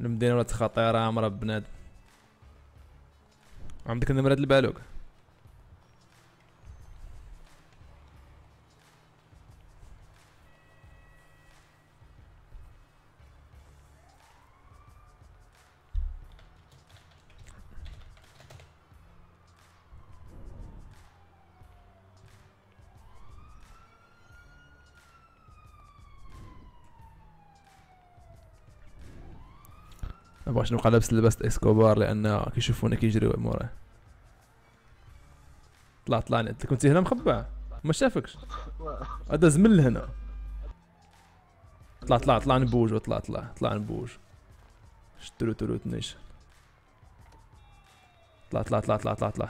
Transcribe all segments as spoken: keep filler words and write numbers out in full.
المدينه ولات خطيره عامره بنادم. عندك نمره البالوك؟ مبغاش نبقى لابس لباس اسكوبار لان كيشوفونا كيجريو موراه. طلع طلع انت كنتي هنا مخبع ما شافكش، داز من لهنا. طلع طلع طلع نبوج وطلع طلع طلع نبوج شتلو تلو تنيش. طلع طلع طلع طلع طلع طلع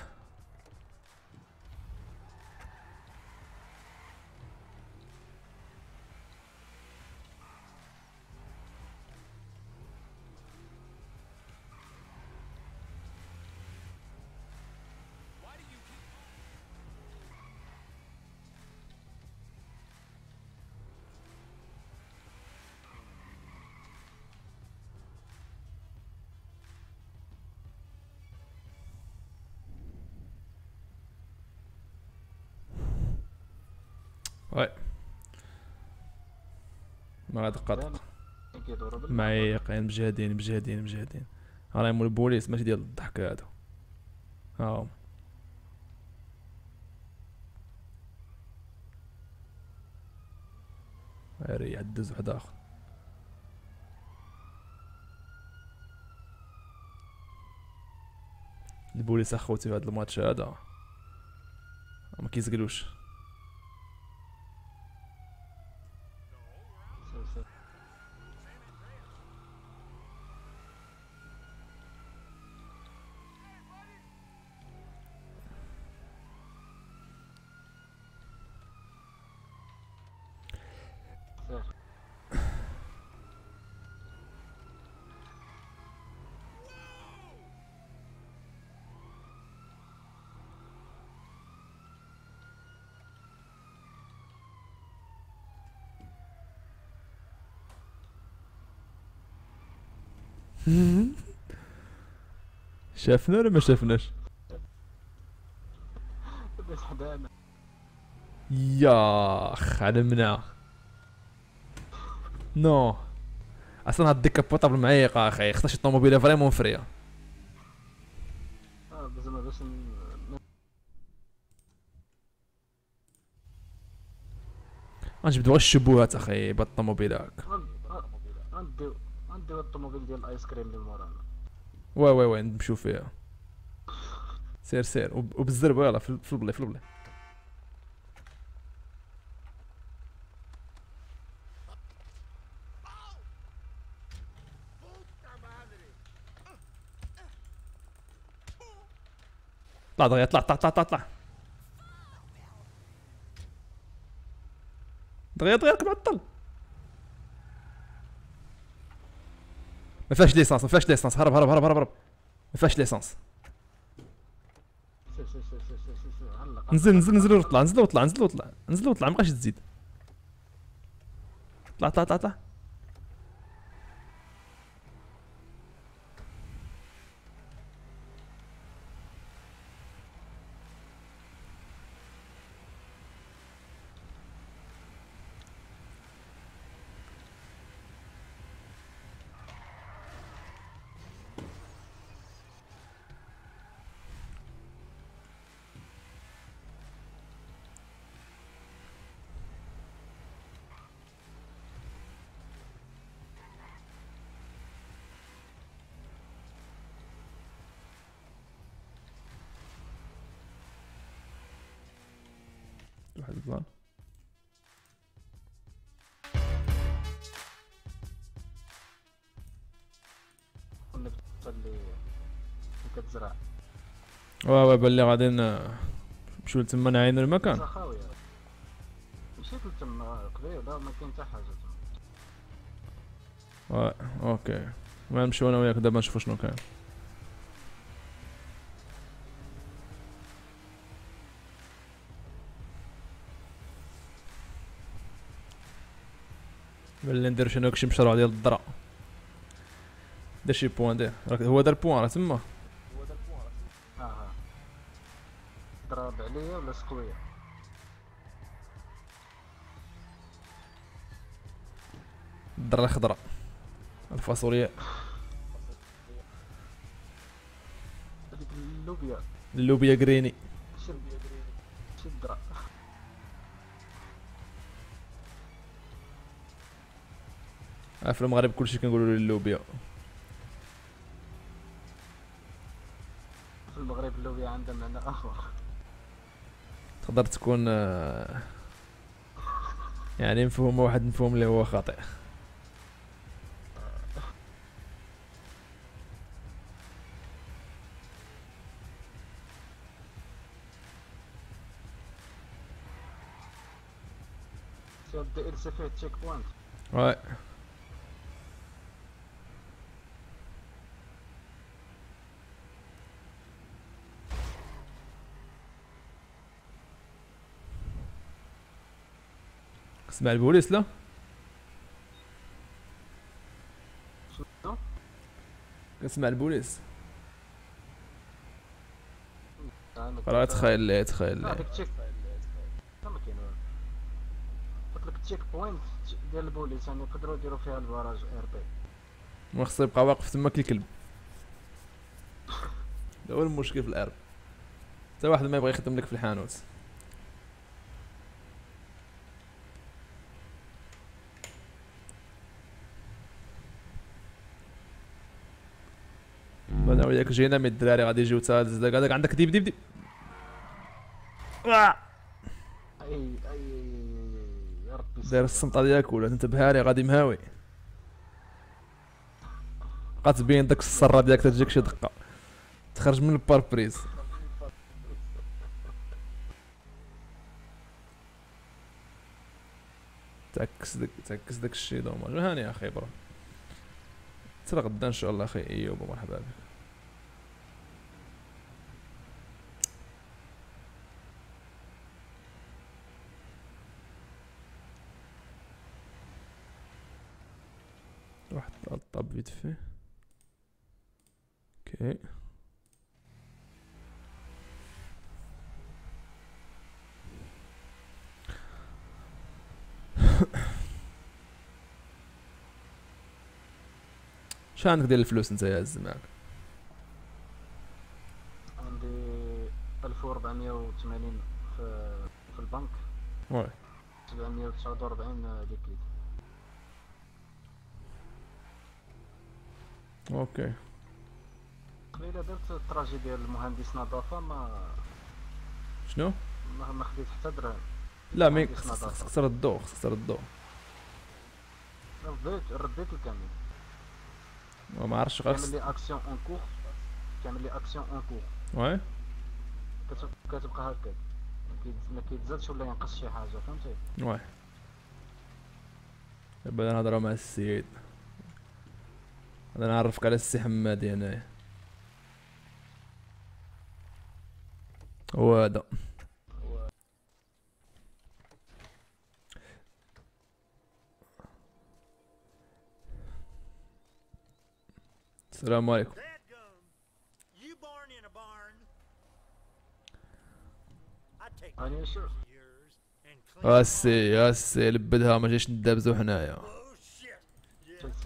وي ما دقة دقة معايا قاين مجاهدين مجاهدين مجاهدين راهم البوليس ماشي ديال الضحك هادو. هاهوم غير يعدز واحد آخر. البوليس أخوتي في هاد الماتش هادا مكيزقلوش. شافنا ولا ما شافناش؟ بس حدانا ياخ علمنا. نو اصلا هاد الديكابوطابل معيقه اخي، خصنا شي طوموبيله فريمون فريا. اه زعما باش غنجبدو غير الشبهات اخي بهاد الطوموبيله هاكا. غنديو غنديو هاد الطوموبيل ديال الايس كريم اللي مورانا. وي وي وي نمشيو فيها سير سير وبالزربه يلاه في البلي في البلي. طلع دغيا طلع طلع طلع طلع دغيا دغيا ركب عطل. ما فيهاش ليسانس ما فيهاش ليسانس. هرب هرب هرب هرب هرب ما فيهاش ليسانس. نزل نزل نزل وطلع نزل وطلع نزل وطلع نزل وطلع ما بقاش تزيد. طلع طلع طلع طلع واحد البلان. كنا بالنسبة اللي كتزرع واه واه بان لي غادي نمشيو لتما نعاينو المكان. خاوية مشيت لتما قبيلة ما كاين حتى حاجة تما. واه اوكي المهم نمشيو انا وياك دابا نشوفو شنو كاين. بلي نديرو شنو هاك شي مشروع ديال الذرة ده شي بوان ده راك هو دار بوان راه تما هو دار بوان اه ضرب عليا ولا سقويه الدره الخضراء الفاصوليا هذيك اللوبيا اللوبيا كريني شي اللوبيا كريني شي الدره اه في المغرب كلشي كنقولوا له اللوبيا في المغرب اللوبيا عندها معنى اخر تقدر تكون يعني مفهومه واحد مفهوم اللي هو خاطئ سير الدائر سفيه تشيك بوينت واي سمع البوليس لا شنو كنسمع البوليس راه تخيل تخيل لا داك التشيك ما كاين والو قلت لك التشيك بوينت ديال البوليس يعني يقدروا يديروا فيها البراج ار بي ما خصو يبقى واقف تما كالكلب هذا هو المشكل في الارب حتى واحد ما يبغي يخدم لك في الحانوت انا وياك جينا من الدراري غادي يجيو تا الزلاق هذاك عندك ديب ديب ديب اي اي يا ربي داير السمطه ديالك ولا انت بهاري غادي مهاوي بقا تبين داك السره ديالك تجيك شي دقه تخرج من الباربريز تعكس داك تعكس داك الشيء دوماج هاني اخي برا حتى غدا ان شاء الله اخي ايوب مرحبا بك واحد الطاب فيت فيه اوكي شحال عندك ديال الفلوس انت يا عز معاك عندي ألف وأربعمية وثمانين في في البنك وي سبعمية وتسعة وأربعين ليكيد اوكي قبيله درت التراجي ديال المهندس نظافه ما شنو ما خديت حتى درهم لا مي خصك تردو خصك تردو رديت رديت الكامل وما عرفتش غير لي اكسيون اون كور كامل لي اكسيون اون كور وي كتبقى هكاك ما كيتزادش ولا ينقص شي حاجه فهمتي وي دابا نهضروا مع السيد غادي نعرفك على السي حمادي هنايا هو هذا السلام عليكم اسي اسي لبدها ما جايش ندابزو حنايا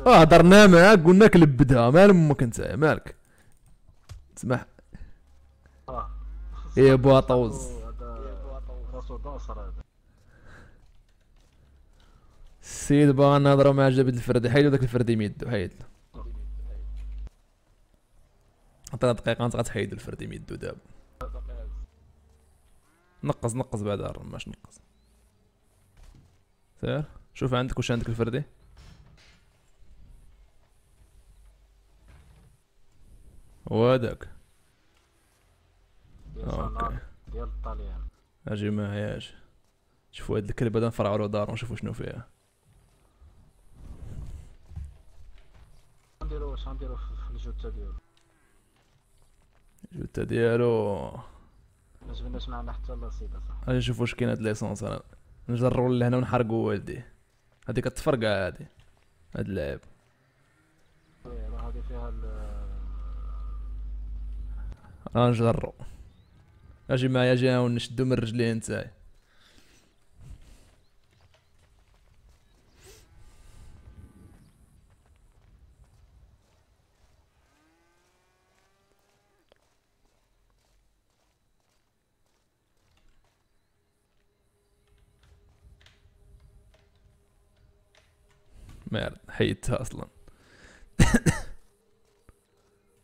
اه هضرنا معاك قلنا لك لبدها مال امك انت مالك تسمح اه يا بواطوز السيد باغا نهضرو مع جبد الفردي حيدو داك الفردي من يدو حيدلو عطينا دقيقة انت غتحيدو الفردي من يدو دابا نقص نقص بعدا الرماش نقص سير شوف عندك واش عندك الفردي وهداك اوكي ديال الطليان اجي معايا اجي شوفوا هاد الكلب هدا نفرعو له دار ونشوفو شنو فيها غنديرو واش غنديرو في الجوتا ديالو الجوتا ديالو مجبناش معنا حتى لاصيدة صح اجي نشوف واش كاين هاد ليسونس انا نجرو لهنا ونحرقو والديه هادي كتفرقع هادي هاد اللعب وي راه هادي فيها غنجرو. اجي معايا جا ونشدو من الرجلين تاعي. مارد حيدتها اصلا.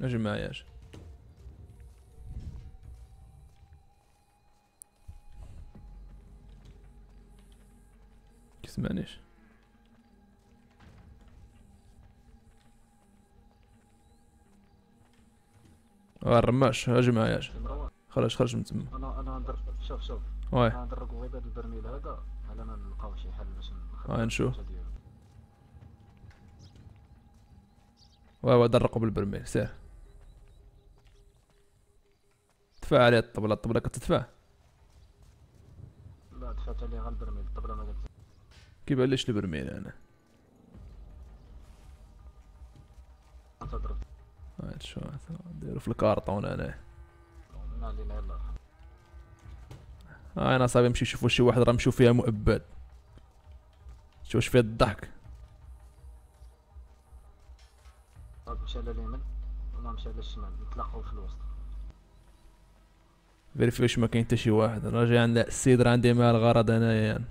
اجي معايا اجي. كيسمعنيش اه الرماش. اجي معايا اجي. خرج خرج من تما. انا انا غندير شوف شوف وي غندرك غير هاد البرميل هذا على ما نلقاو شي حل باش نخرجو. اه نشوف وي درقو بالبرميل سير. دفع عليه الطبلة. الطبلة كتدفع؟ لا دفعت عليه غير البرميل، الطبلة ما كتدفع. كيبان ليش البرميل انا؟ انتظر. هاد شو نديرو في الكارطون انا. من علينا يلاه. ها انا صاحبي نمشي نشوفو شي واحد راه مشو فيها مؤبد. شوف فيها الضحك. هاك مشى على اليمين ولا مشى على الشمال، نتلاقاو في الوسط. فيريفي واش ما كاين حتى شي واحد. راه جاي عند السيد راه عندي معاه الغرض انايا يعني.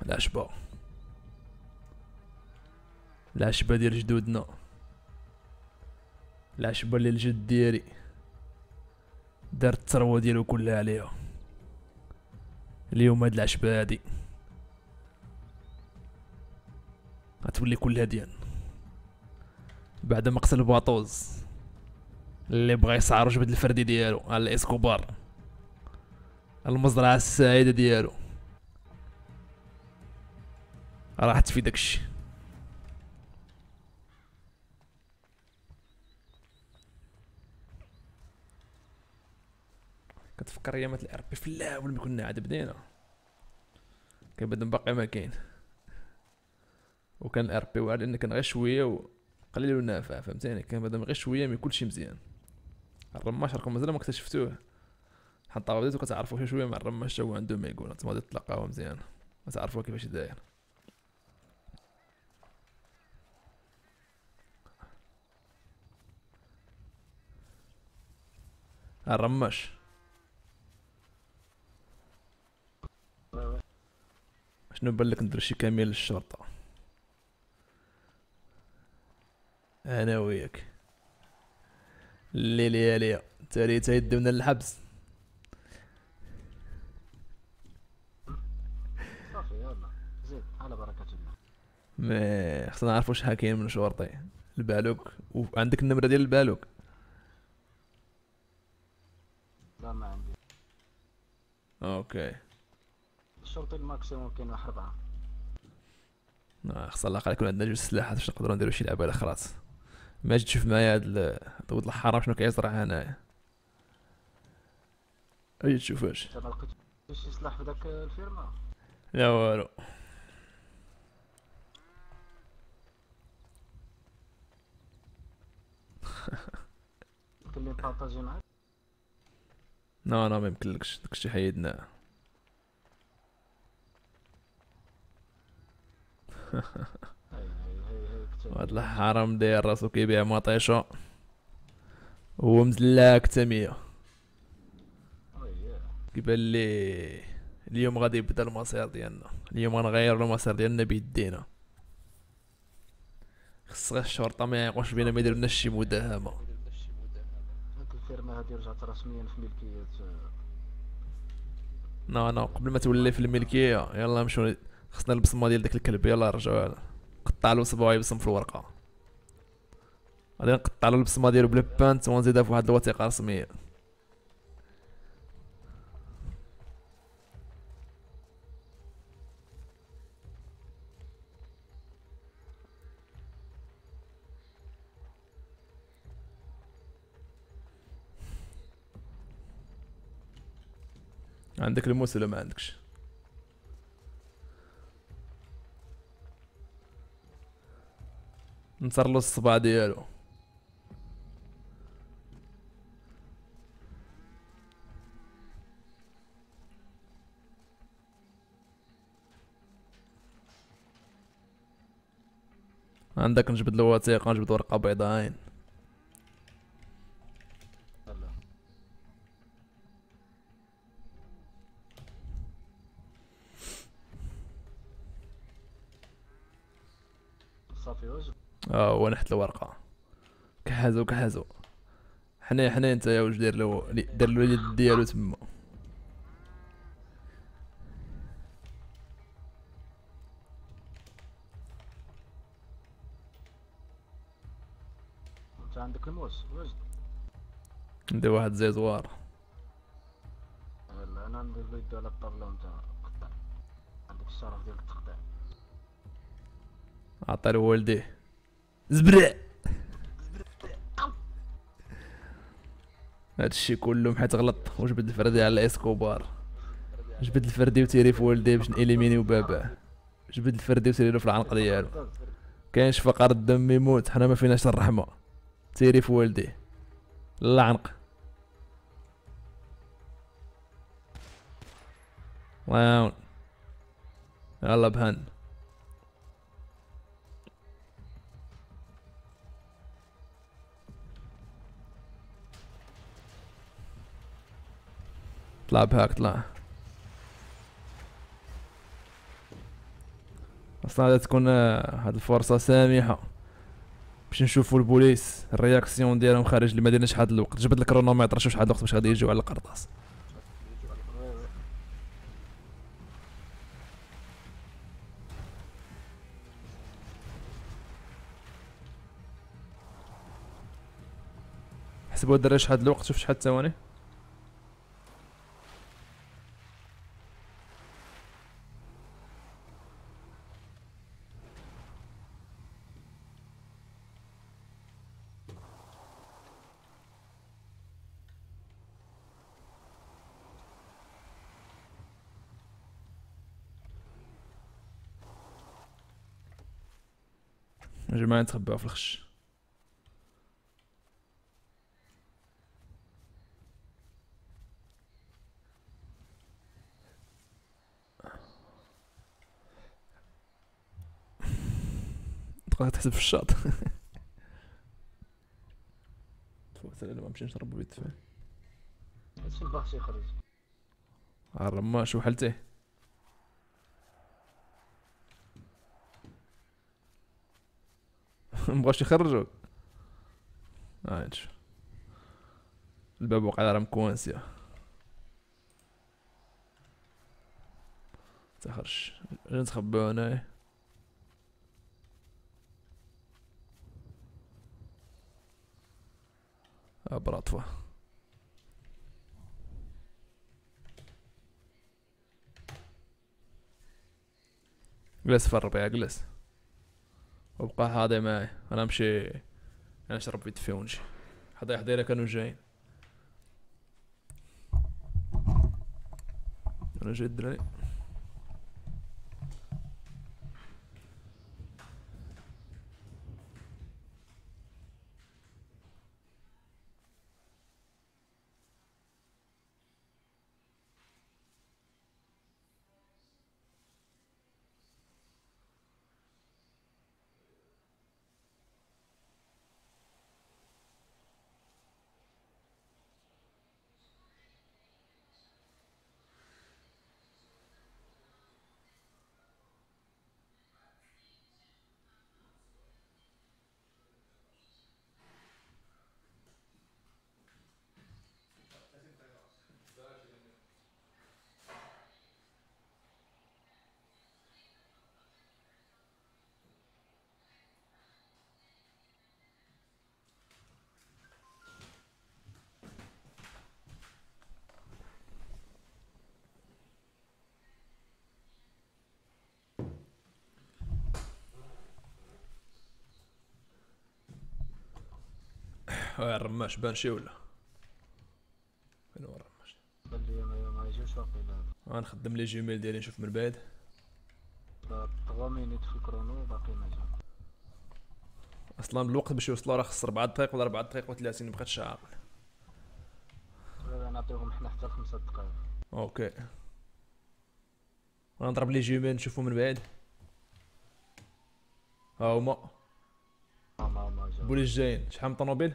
العشبة العشبة ديال جدودنا، العشبة اللي الجد ديالي دارت الثروة ديالو كلها عليها. اليوم هاد العشبة هادي غتولي كلها ديالنا بعد ما قتل باطوز اللي بغا يسعر جبد الفردي ديالو على اسكوبار المزرعة السعيدة ديالو. راحت في داكشي. كتفكر يا مات الاربي في الاول ما كنا عاد بدينا كيبان باقي ما كاين، وكان الاربي واعر لان كان غير شويه وقليل ونافع فهمتيني. كان مادام غير شويه ما كلشي مزيان. الرماش راكم مازال ما اكتشفتوه حتى بديتو كتعرفوا شي شويه مع الرماش تا هو عنده ما يقول. نتوما غادي تلاقاو مزيان غتعرفوا كيفاش داير. الرماش شنو بالك ندير شي كاميرا للشرطة انا وياك الليل يا ليا تاري تيدونا للحبس. صافي يلا زيد على بركة الله. ما خصنا نعرفو شحال كاين من شرطي. البالوك وعندك النمرة ديال البالوك؟ لا ما عندي. اوكي الشرطي الماكسيموم كاين واحد ربعة. خص على الاقل يكون عندنا جوج سلاحات باش نقدرو نديرو شي لعبة على خلاص. ما جيت تشوف معايا هاد ولد الحرام شنو كيصرع هنايا. اجي تشوف اش. انت ما لقيتش شي سلاح في داك الفيرما؟ لا والو. كلي بارطاجي معاك؟ لا لا ميمكنلكش داكشي حيدناه. هاد الحرام داير راسو كيبيع مطيشة هو مزلاك تا مية قبل لي اليوم غادي يبدا المسير ديالنا، اليوم غنغير المسير ديالنا بيدينا. خص غير الشرطه ما يعيقوش بينا، ما يدير لنا شي مداهمه. هاك الفيرما هادي رجعت رسميا في ملكيه. نو نو قبل ما تولي في الملكيه يلا نمشيو، خصنا البصمه ديال داك الكلب، يلا نرجعو نقطع له صباعي بصم في الورقه، غادي نقطع له البصمه ديالو بلا بانت ونزيدها فواحد الوثيقه رسميه. عندك الموس ولا ما عندكش؟ نصرلو الصباع ديالو. عندك نجبد الوثيقة، نجبد ورقة بيضاين. اه وانا حت الورقه كحازو كحازو حنا حنا انت يا واش داير له، دار له اليد ديالو تما. انت عندك الموس واجد؟ عندي واحد زيزوار. انا عندي البيض على الطاوله وانت قطع، عندك الشرف ديالك تقطع. عطى لوالديه زبرع هادشي كلهم حيت غلط. وجبد الفردي على اسكوبار، جبد الفردي وتيري في والديه باش ناليمينيو باباه، جبد الفردي وتيري له في العنق ديالو. كاينش فقر الدم يموت، حنا ما فيناش الرحمه. تيري في والديه للعنق، الله يعاون. يلا بهن طلع بهاك، طلع اصلا غادي تكون هاد الفرصة سامحة باش نشوفو البوليس الرياكسيون ديالهم خارج المدينة شحال الوقت. جبد الكرونوميتر شوف شحال الوقت باش غادي يجيو على القرطاس. حسبو الدراري شحال الوقت، شوف شحال الثواني. جماعة تخباو في الخش. تبقى تحسب في الشاط. تفوت على ما نمشي نشرب بيت فيه. هادشي البحشي خرج. الرماش وحلته. مبغاش يخرجوك. ها انت الباب وقع راه مكونسي تخرج. انا نتخباو هنايا ابراطفه. جلس في الربيع، جلس وبقى حاضي معايا. انا نمشي انا نشرب بيت فيه ونجي. حدا حدايا كانوا جايين، انا جاي الدراري. يا الرماش بان شي ولا فين هو الرماش؟ قال لي ما يجيش واقيلا. غنخدم لي جيميل ديالي نشوف من بعيد. تلاتة مينيت في الكرونو باقي ما جا. اصلا الوقت باش يوصلو راه خص ربعة دقائق ولا ربعة دقائق وثلاثين مابقيتش عاقل. غنعطيوهم حنا حتى خمسة دقائق. اوكي. غنضرب لي جيميل نشوفو من بعيد. ها هما. بوليس جايين شحال من طونوبيل؟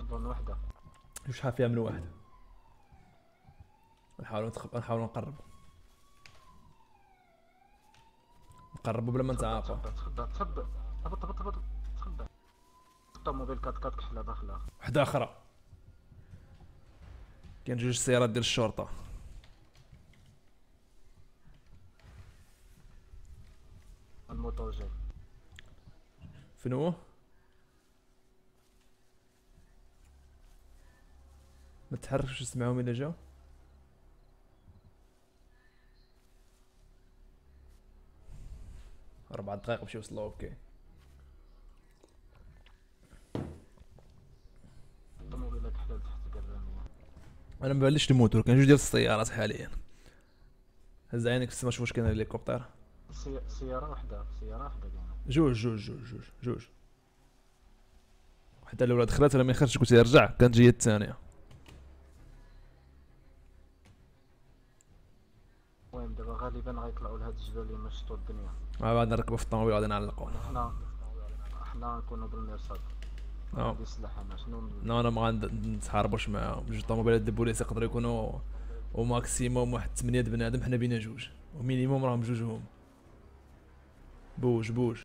نظن وحدة. شحال فيها من واحد؟ نحاولو نتخ... نحاولو نقربو نقربو بلا ما نتعاقو. تخبى تخبى هبط هبط هبط تخبى طوموبيل كات كات كحلة داخلة. وحدة أخرى كاين جوج سيارات ديال الشرطة. الموطور جاي فين هو؟ ما تحركش نسمعهم إلا جاو. أربع دقايق باش يوصلو. أوكي الطوموبيلات حلال تحت كرامية. أنا مبانليش الموتور، كاين جوج ديال السيارات حاليا. هز عينك في السما شوف واش كاين الهليكوبتر. سيارة وحدة، سيارة وحدة كاينة. جوج جوج جوج جوج جوج. حتى الأولى دخلت ولا ما يخرجش قلت لها رجع، كانت جاية الثانية. المهم دابا غالبا غيطلعوا لهاد الجبل اللي مشطوا الدنيا. آه بعد نركبوا في الطوموبيل وغادي نعلقوا. حنا حنا نكونوا بالمرصاد. آه. عندي السلاح أنا شنو ندير؟ نو أنا ما غنتحاربوش معاهم، جوج طوموبيلات د البوليس يقدروا يكونوا وماكسيموم واحد ثمانية بنادم، حنا بينا جوج، ومينيموم راهم جوج هما. بوج بوج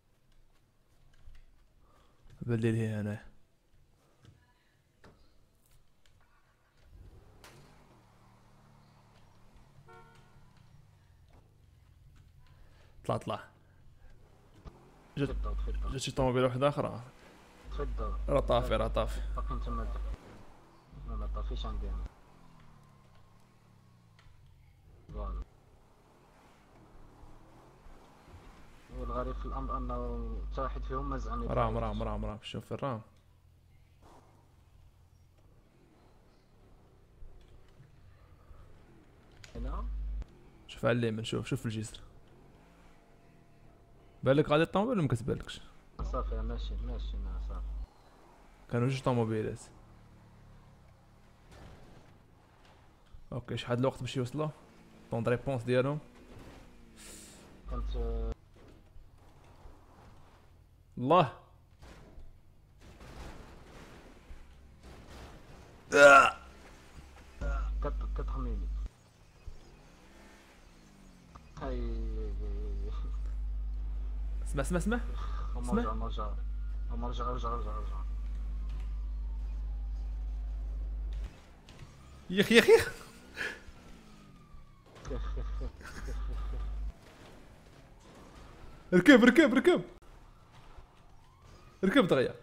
بلي لي هنا طلع طلع جات جات شي طوموبيل وحده اخرى. تفضل راه طافي راه طافي باقي تما ما طافيش عندي انا. فوالا والغريب في الامر انه حتى واحد فيهم ما زعمني. رام رام رام رام شوف الرام هنا. شوف على اليمين، شوف شوف الجسر. بالك غادي الطوموبيل ولا ما كتبالكش؟ صافي ماشي ماشي انا صافي. كانوا جوج طوموبيلات. اوكي شحال الوقت باش يوصلوا؟ طون ريبونس ديالهم كانت الله. آه. كتخميني. هاي اسمع اسمع اسمع. رجع رجع رجع رجع رجع رجع. يخ يخ يخ. ركب ركب ركب. ركب دغيا.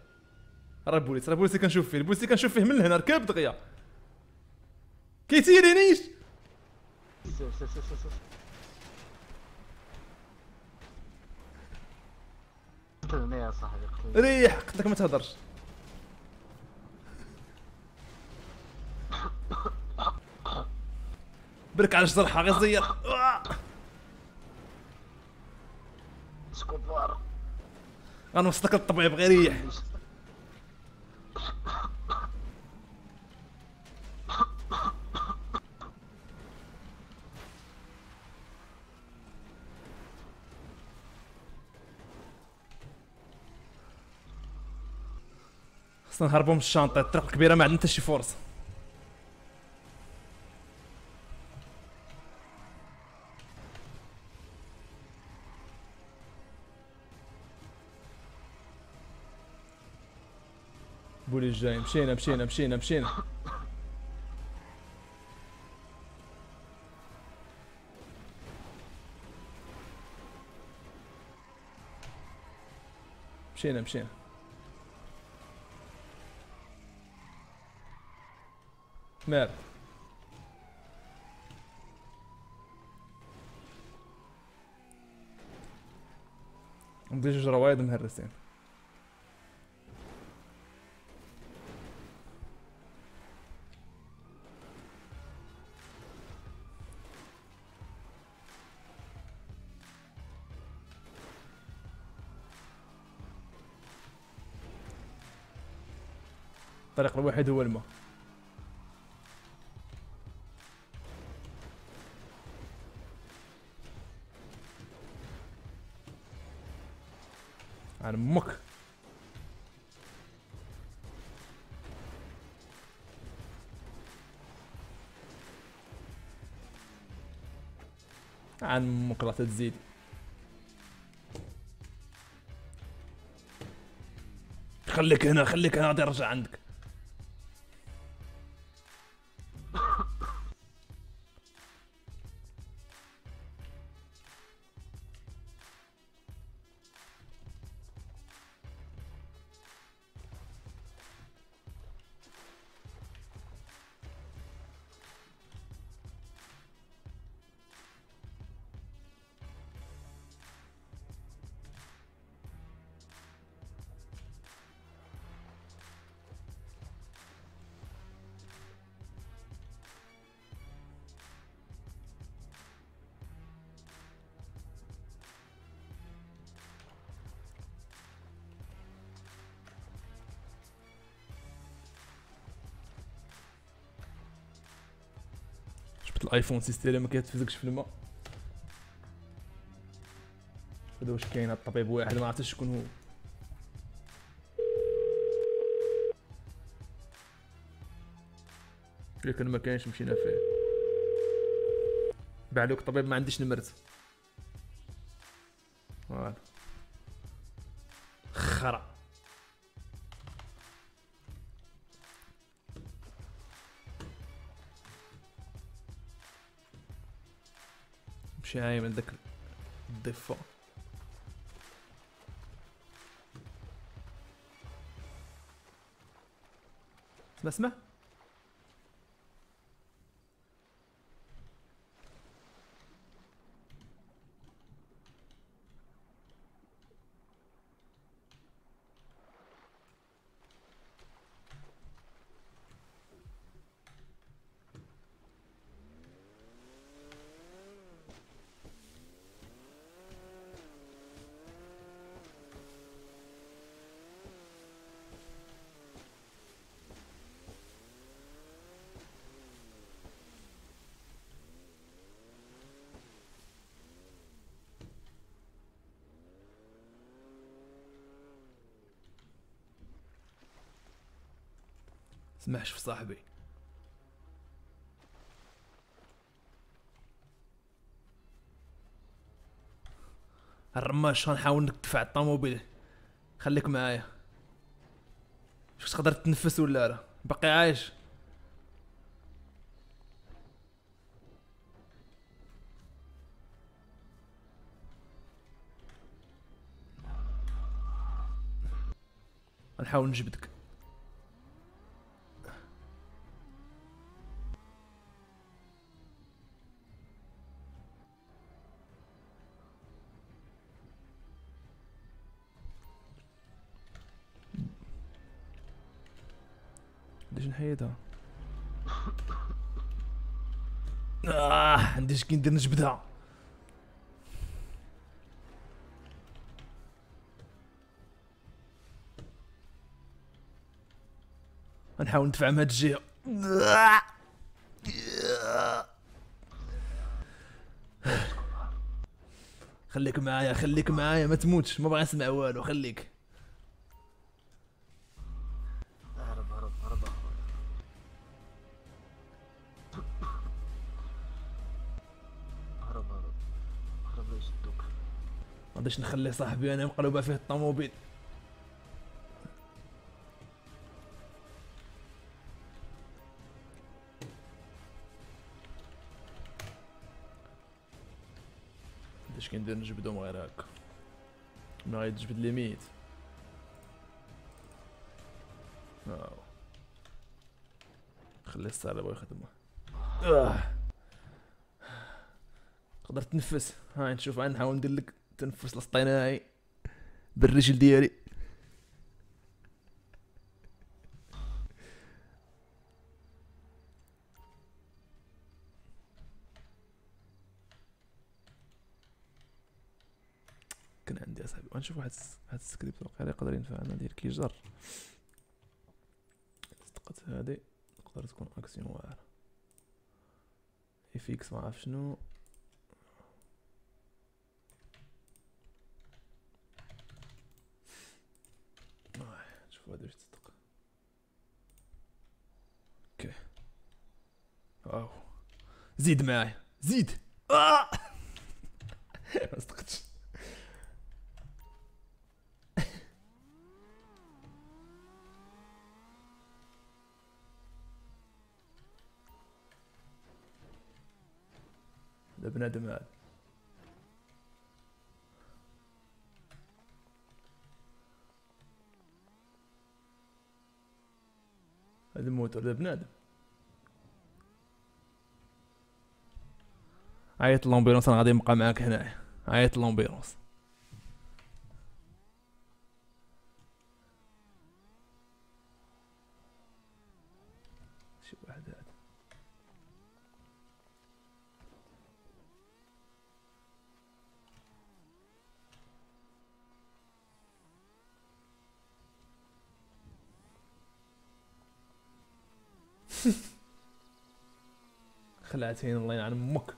راه البوليس راه البوليس اللي كنشوف فيه، البوليس اللي كنشوف فيه من هنا. ركب دغيا كيتيرينيش. قتلني يا صاحبي قتلني. ريح قلت لك ما تهضرش. برك على الجرحى غير زير. سكوبار غنوصلك للطبيب غير ريح. خصنا نهربو من الشانطي، الطريق الكبيرة ما عندنا حتى شي فرصة. بوليس جاي. مشينا مشينا مشينا مشينا مشينا مشينا مال مفيش شراوايد مهرسين. الطريق الوحيد هو الماء. على امك على امك لا تزيد. خليك هنا خليك هنا غادي نرجع عندك. الايفون سيستي ما كيتفزكش في الماء. هذا واش كاين؟ هاد الطبيب واحد ما عرفتش شكون هو. لكن ما كاينش مشينا فيه. بعلوك الطبيب ما عنديش نمرت. فوالا خرا شاي من ذاك الضفة. اسمع اسمع سمعش في صاحبي. الرماش غنحاول ندفع الطوموبيل. خليك معايا. شوف تقدر تتنفس ولا لا؟ باقي عايش؟ غنحاول نجبدك. نحيدها. آه عنديش كي ندير نجبدها. غنحاول ندفع من هاد الجهة. خليك معايا خليك معايا ما تموتش ما باغي نسمع والو خليك. غاديش نخلي صاحبي انا مقلوبه فيه الطوموبيل. باش كندير نجبدهم غير هكا ما غيتجبد لي ميت. واو خلي الصالة يخدمها. آه. تقدر تنفس. ها نشوف عا نحاول ندير لك تنفس الاصطناعي. بالرجل ديالي. كان عندي اصاحبي غنشوف واحد هاد السكريبت واقيلا يقدر ينفعنا، ندير كيجر صدقت هادي تقدر تكون اكسيون واعره. اف اكس معرف شنو هذا واش تصدق. اوكي واو زيد معايا زيد اه ما صدقتش. هذا بنادم هذا هذا الموتور ده بنادم. عيط للامبيرونس، انا غادي نبقى معاك هنايا. عيط للامبيرونس. شي واحد هذا خلعتين الله يلعن امك.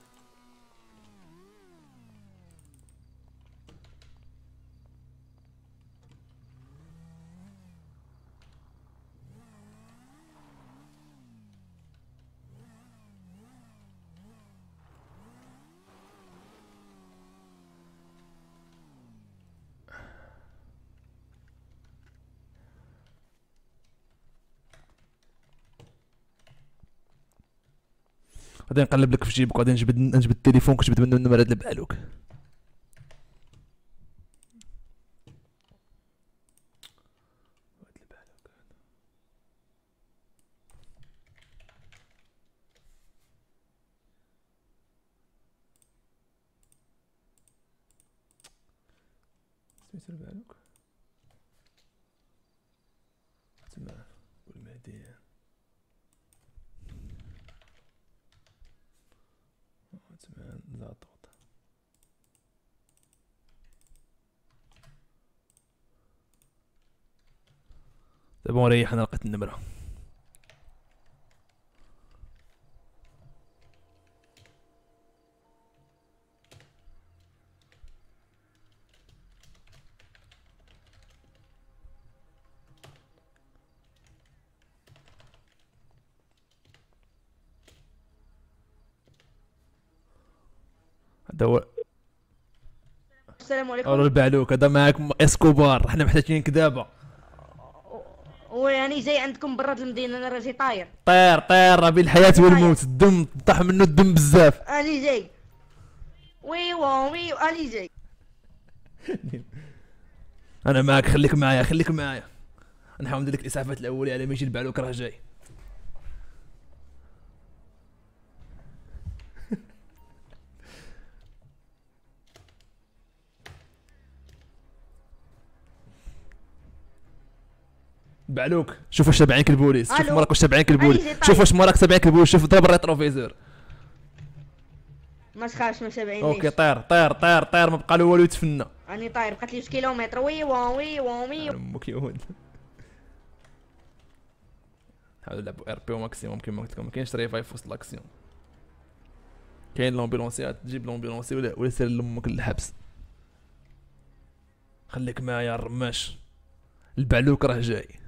غادي نقلب لك في جيبك، غادي نجبد نجبد التليفون كتجبد منه النمر هاد البعلوك. سميتو البعلوك تما والمهدي. دابا نريح، انا لقيت النمرة. هذا هو. السلام عليكم. الو البعلوك، هذا معاكم اسكوبار، حنا محتاجينك دابا. ويعني جاي عندكم برا المدينه، انا راه جاي طاير طير طير، راه بين الحياه والموت، الدم طاح منه الدم بزاف. اني جاي وي وي اني جاي انا معاك، خليك معايا خليك معايا، نحاول ندير لك الاسعافات الاوليه على ما يجي البعلوك راه جاي. بعلوك شوف واش تابعينك البوليس، شوف مراك واش تابعينك البوليس، شوف واش مراك تابعينك البوليس، شوف ضرب الريتروفيزور. ما تخافش ما تابعينيش. اوكي طير طير طير طير، ما بقى له والو يتفنى. راني طاير، بقات لي جوج كيلومتر. وي وي وي امك يا ولد. نحاولوا نلعبوا ار بي او ماكسيموم كيما قلت لكم، ما كاينش ريفايف في وسط لاكسيون. كاين لومبيلونسي، تجيب لومبيلونسي ولا ولا سير لامك للحبس. خليك معايا الرماش، البعلوك راه جاي.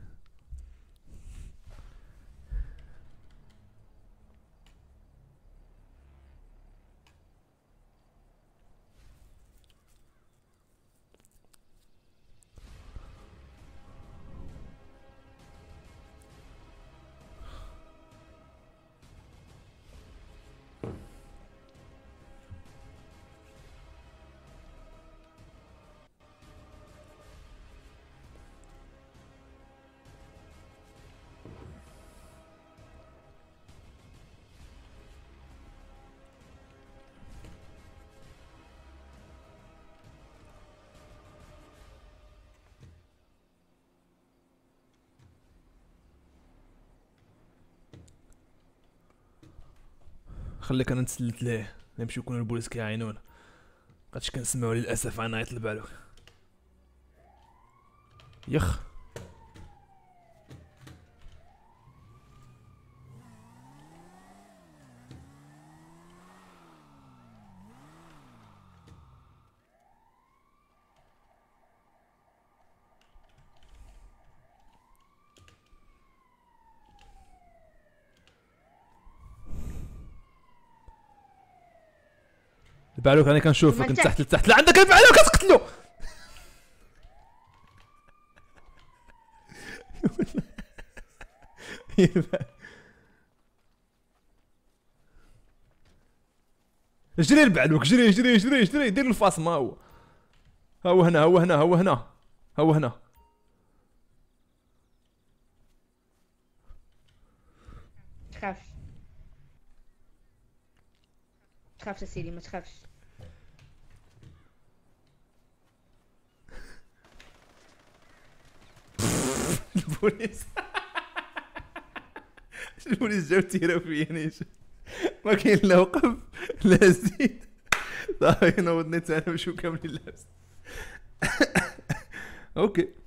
خليك انا نتسلت ليه نمشيو يكونوا البوليس كيعاينونا، مبقاتش كنسمعو للاسف. انا عيط لبالو يخ بالوك انا كنشوفك من تحت لتحت. لا عندك الفعل وكتقتلو جري لبعلوك، جري جري جري جري دير الفاصم. ها هو ها هو هنا ها هو هنا ها هو هنا ها هو هنا. تخاف تخافش اسيدي ما تخافش. البوليس البوليس جاو تيراو فيا نيش ما كاين لا وقف لا زيد. صافي نوضني تانا نمشيو كاملين لاباس. اوكي.